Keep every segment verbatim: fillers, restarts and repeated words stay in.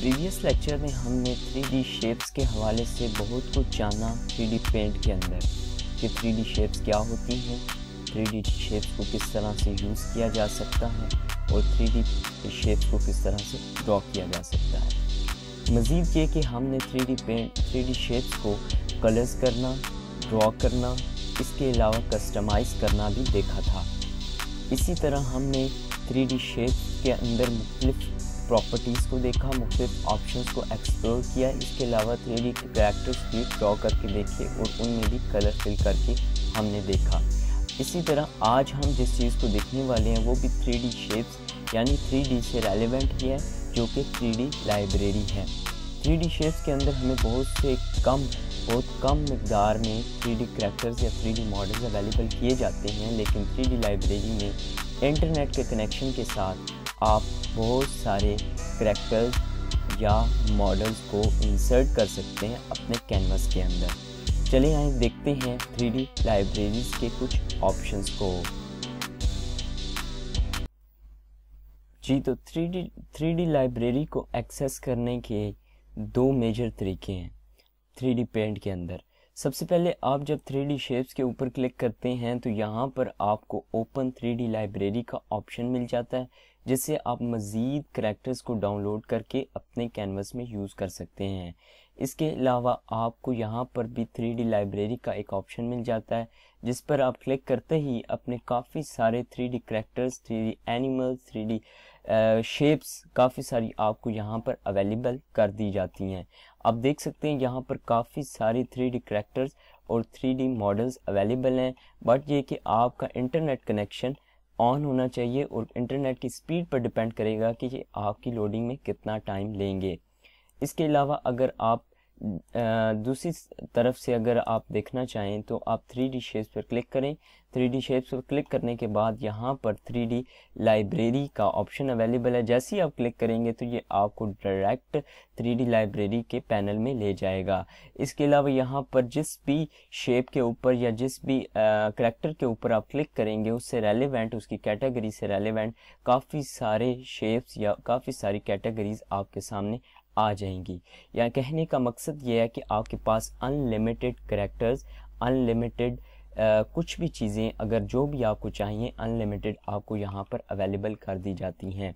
Previous lecture में हमने three D shapes के हवाले से बहुत कुछ जाना थ्री डी पेंट के अंदर कि थ्री डी शेप्स क्या होती हैं, थ्री डी शेप्स को किस तरह से यूज़ किया जा सकता है और थ्री डी शेप्स को किस तरह से ड्रॉ किया जा सकता है। मज़ीद ये कि हमने three D paint three D shapes को कलर्स करना, ड्रॉ करना, इसके अलावा कस्टमाइज़ करना भी देखा था। इसी तरह हमने थ्री डी शेप्स के अंदर मुख्तलिफ प्रॉपर्टीज़ को देखा, मुख्तलिफ ऑप्शंस को एक्सप्लोर किया। इसके अलावा थ्री डी कैरेक्टर्स भी ड्रॉ करके देखे और उनमें भी कलर फिल करके हमने देखा। इसी तरह आज हम जिस चीज़ को देखने वाले हैं वो भी थ्री डी शेप्स यानी थ्री डी से रेलेवेंट है, जो कि थ्री डी लाइब्रेरी है। थ्री डी शेप्स के अंदर हमें बहुत से कम बहुत कम मकदार में थ्री डी कैरेक्टर्स या थ्री डी मॉडल्स अवेलेबल किए जाते हैं, लेकिन थ्री डी लाइब्रेरी में इंटरनेट के कनेक्शन के साथ आप बहुत सारे कैरेक्टर्स या मॉडल्स को इंसर्ट कर सकते हैं अपने कैनवास के अंदर। चलिए आइए देखते हैं थ्री डी लाइब्रेरीज के कुछ ऑप्शंस को। जी तो three D three D library को एक्सेस करने के दो मेजर तरीके हैं थ्री डी पेंट के अंदर। सबसे पहले आप जब थ्री डी शेप्स के ऊपर क्लिक करते हैं तो यहाँ पर आपको ओपन थ्री डी लाइब्रेरी का ऑप्शन मिल जाता है, जिससे आप मज़ीद करैक्टर्स को डाउनलोड करके अपने कैनवस में यूज़ कर सकते हैं। इसके अलावा आपको यहाँ पर भी थ्री डी लाइब्रेरी का एक ऑप्शन मिल जाता है, जिस पर आप क्लिक करते ही अपने काफ़ी सारे three D characters, three D animals, three D shapes काफ़ी सारी आपको यहाँ पर अवेलेबल कर दी जाती हैं। आप देख सकते हैं यहाँ पर काफ़ी सारी थ्री डी करैक्टर्स और थ्री डी मॉडल्स अवेलेबल हैं, बट ये कि आपका इंटरनेट कनेक्शन ऑन होना चाहिए और इंटरनेट की स्पीड पर डिपेंड करेगा कि ये आपकी लोडिंग में कितना टाइम लेंगे। इसके अलावा अगर आप दूसरी तरफ से अगर आप देखना चाहें तो आप थ्री डी शेप्स पर क्लिक करें। थ्री डी शेप्स पर क्लिक करने के बाद यहाँ पर थ्री डी लाइब्रेरी का ऑप्शन अवेलेबल है। जैसे ही आप क्लिक करेंगे तो ये आपको डायरेक्ट थ्री डी लाइब्रेरी के पैनल में ले जाएगा। इसके अलावा यहाँ पर जिस भी शेप के ऊपर या जिस भी करैक्टर के ऊपर आप क्लिक करेंगे उससे रेलेवेंट, उसकी कैटेगरी से रेलेवेंट काफ़ी सारे शेप्स या काफ़ी सारी कैटेगरीज आपके सामने आ जाएंगी। या कहने का मकसद ये है कि आपके पास अनलिमिटेड करैक्टर्स, अनलिमिटेड कुछ भी चीज़ें अगर जो भी आपको चाहिए अनलिमिटेड आपको यहाँ पर अवेलेबल कर दी जाती हैं।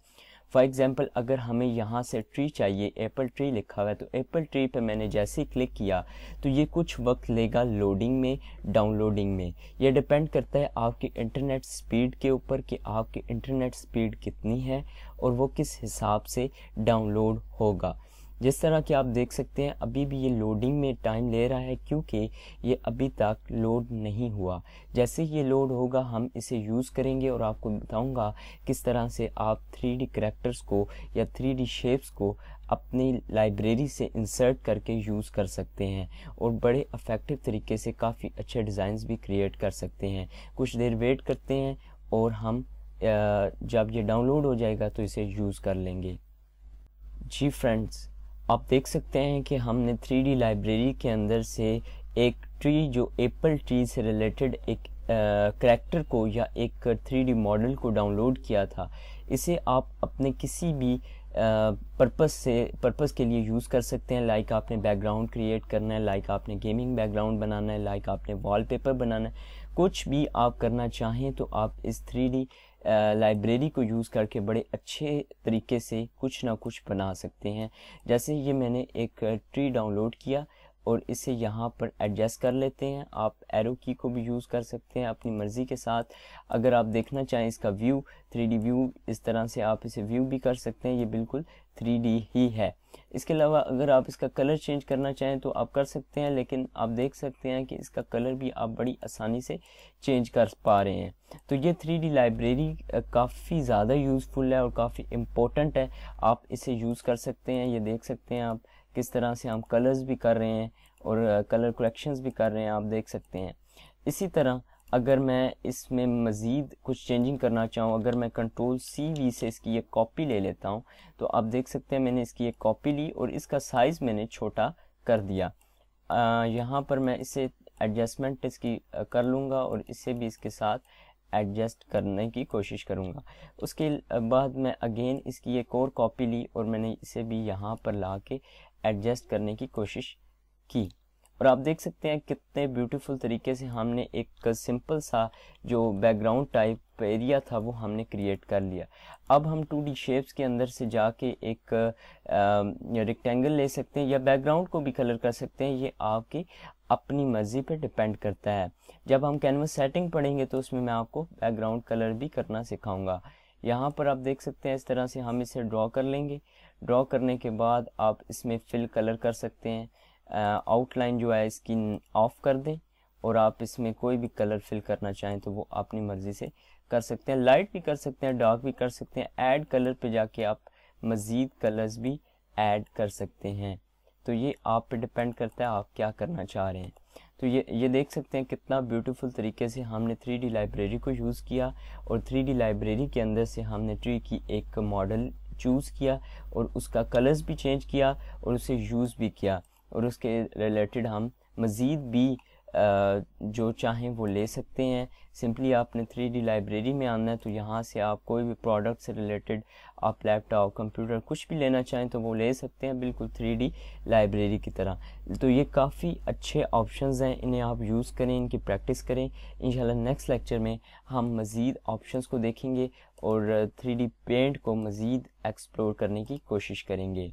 फॉर एग्ज़ाम्पल अगर हमें यहाँ से ट्री चाहिए, एप्पल ट्री लिखा हुआ है, तो एप्पल ट्री पे मैंने जैसे ही क्लिक किया तो ये कुछ वक्त लेगा लोडिंग में, डाउनलोडिंग में। ये डिपेंड करता है आपकी इंटरनेट स्पीड के ऊपर कि आपकी इंटरनेट स्पीड कितनी है और वो किस हिसाब से डाउनलोड होगा। जिस तरह कि आप देख सकते हैं अभी भी ये लोडिंग में टाइम ले रहा है क्योंकि ये अभी तक लोड नहीं हुआ। जैसे ये लोड होगा हम इसे यूज़ करेंगे और आपको बताऊंगा किस तरह से आप थ्री डी करैक्टर्स को या थ्री डी शेप्स को अपनी लाइब्रेरी से इंसर्ट करके यूज़ कर सकते हैं और बड़े इफेक्टिव तरीके से काफ़ी अच्छे डिज़ाइंस भी क्रिएट कर सकते हैं। कुछ देर वेट करते हैं और हम जब ये डाउनलोड हो जाएगा तो इसे यूज़ कर लेंगे। जी फ्रेंड्स, आप देख सकते हैं कि हमने थ्री डी लाइब्रेरी के अंदर से एक ट्री जो एप्पल ट्री से रिलेटेड एक करैक्टर को या एक थ्री डी मॉडल को डाउनलोड किया था। इसे आप अपने किसी भी पर्पस से पर्पस के लिए यूज़ कर सकते हैं। लाइक आपने बैकग्राउंड क्रिएट करना है, लाइक आपने गेमिंग बैकग्राउंड बनाना है, लाइक आपने वॉलपेपर बनाना है, कुछ भी आप करना चाहें तो आप इस थ्री डी लाइब्रेरी को यूज़ करके बड़े अच्छे तरीके से कुछ ना कुछ बना सकते हैं। जैसे ये मैंने एक ट्री डाउनलोड किया और इसे यहाँ पर एडजस्ट कर लेते हैं। आप एरो की को भी यूज़ कर सकते हैं अपनी मर्ज़ी के साथ। अगर आप देखना चाहें इसका व्यू, थ्री डी व्यू, इस तरह से आप इसे व्यू भी कर सकते हैं, ये बिल्कुल थ्री डी ही है। इसके अलावा अगर आप इसका कलर चेंज करना चाहें तो आप कर सकते हैं, लेकिन आप देख सकते हैं कि इसका कलर भी आप बड़ी आसानी से चेंज कर पा रहे हैं। तो ये थ्री डी लाइब्रेरी काफ़ी ज़्यादा यूज़फुल है और काफ़ी इम्पोर्टेंट है, आप इसे यूज़ कर सकते हैं। ये देख सकते हैं आप किस तरह से हम कलर्स भी कर रहे हैं और कलर करेक्शंस भी कर रहे हैं, आप देख सकते हैं। इसी तरह अगर मैं इसमें मज़ीद कुछ चेंजिंग करना चाहूँ, अगर मैं कंट्रोल सी वी से इसकी एक कॉपी ले लेता हूँ तो आप देख सकते हैं मैंने इसकी एक कॉपी ली और इसका साइज़ मैंने छोटा कर दिया। यहाँ पर मैं इसे एडजस्टमेंट इसकी कर लूँगा और इसे भी इसके साथ एडजस्ट करने की कोशिश करूँगा। उसके बाद मैं अगेन इसकी एक और कॉपी ली और मैंने इसे भी यहाँ पर ला के एडजस्ट करने की कोशिश की। और आप देख सकते हैं कितने ब्यूटीफुल तरीके से हमने एक सिंपल सा जो बैकग्राउंड टाइप एरिया था वो हमने क्रिएट कर लिया। अब हम टू डी शेप्स के अंदर से जाके एक रेक्टेंगल ले सकते हैं या बैकग्राउंड को भी कलर कर सकते हैं, ये आपकी अपनी मर्ज़ी पे डिपेंड करता है। जब हम कैनवस सेटिंग पढ़ेंगे तो उसमें मैं आपको बैकग्राउंड कलर भी करना सिखाऊँगा। यहाँ पर आप देख सकते हैं इस तरह से हम इसे ड्रॉ कर लेंगे। ड्रॉ करने के बाद आप इसमें फिल कलर कर सकते हैं, आउटलाइन uh, जो है इसकी ऑफ कर दें और आप इसमें कोई भी कलर फिल करना चाहें तो वो अपनी मर्ज़ी से कर सकते हैं। लाइट भी कर सकते हैं, डार्क भी कर सकते हैं, ऐड कलर पे जाके आप मज़ीद कलर्स भी ऐड कर सकते हैं। तो ये आप पे डिपेंड करता है आप क्या करना चाह रहे हैं। तो ये ये देख सकते हैं कितना ब्यूटीफुल तरीके से हमने थ्री डी लाइब्रेरी को यूज़ किया और थ्री डी लाइब्रेरी के अंदर से हमने ट्री की एक मॉडल चूज़ किया और उसका कलर्स भी चेंज किया और उसे यूज़ भी किया और उसके रिलेटेड हम मज़ीद भी जो चाहें वो ले सकते हैं। सिंपली आपने थ्री डी लाइब्रेरी में आना है तो यहाँ से आप कोई भी प्रोडक्ट से रिलेटेड आप लैपटॉप कंप्यूटर कुछ भी लेना चाहें तो वो ले सकते हैं, बिल्कुल थ्री डी लाइब्रेरी की तरह। तो ये काफ़ी अच्छे ऑप्शंस हैं, इन्हें आप यूज़ करें, इनकी प्रैक्टिस करें। इंशाल्लाह नेक्स्ट लेक्चर में हम मज़ीद ऑप्शंस को देखेंगे और थ्री डी पेंट को मज़ीद एक्सप्लोर करने की कोशिश करेंगे।